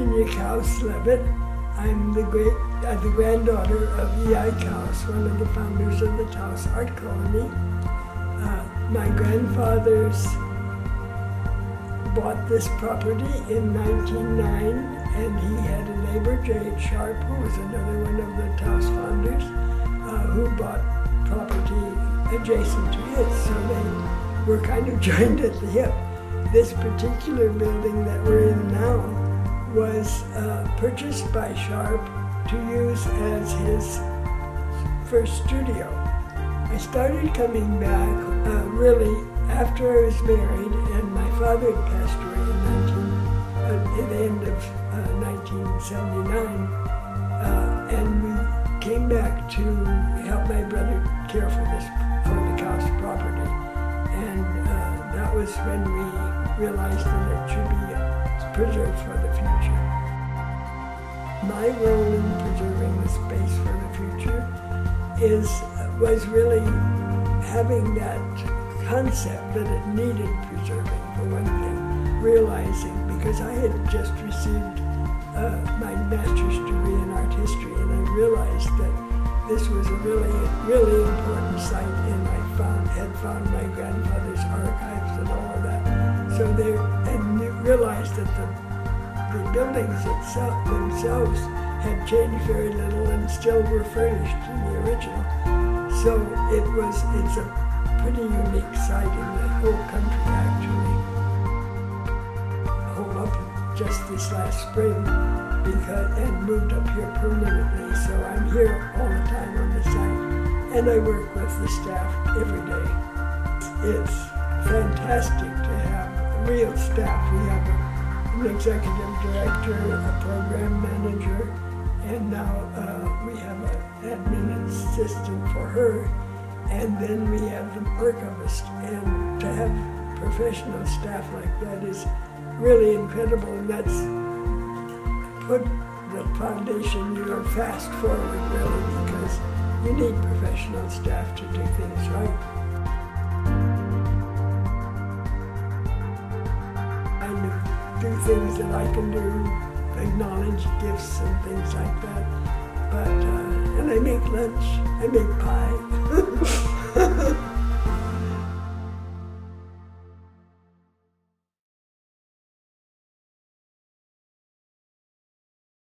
Virginia Couse Leavitt. I'm the granddaughter of E.I. Couse, one of the founders of the Taos Art Colony. My grandfathers bought this property in 1909, and he had a neighbor, J.H. Sharp, who was another one of the Taos founders, who bought property adjacent to it, so they were kind of joined at the hip. This particular building that we're in now was purchased by Sharp to use as his first studio. I started coming back really after I was married, and my father had passed away at the end of 1979, and we came back to help my brother care for the Couse property, and that was when we realized that it should be preserved for the future. My role in preserving the space for the future was really having that concept that it needed preserving, for one thing, realizing, because I had just received my master's degree in art history, and I realized that this was a really important site, and I had found my grandfather's archives and all of that. So they realized that the buildings themselves had changed very little and still were furnished in the original. So it's a pretty unique site in the whole country, actually. I home up just this last spring and moved up here permanently, so I'm here all the time on the site, and I work with the staff every day. It's fantastic to have real staff. We have an executive director, a program manager, and now we have an admin assistant for her, and then we have an archivist. And to have professional staff like that is really incredible, and that's put the foundation, fast forward really, because you need professional staff to do things right. Do things that I can do, acknowledge gifts and things like that. But and I make lunch, I make pie.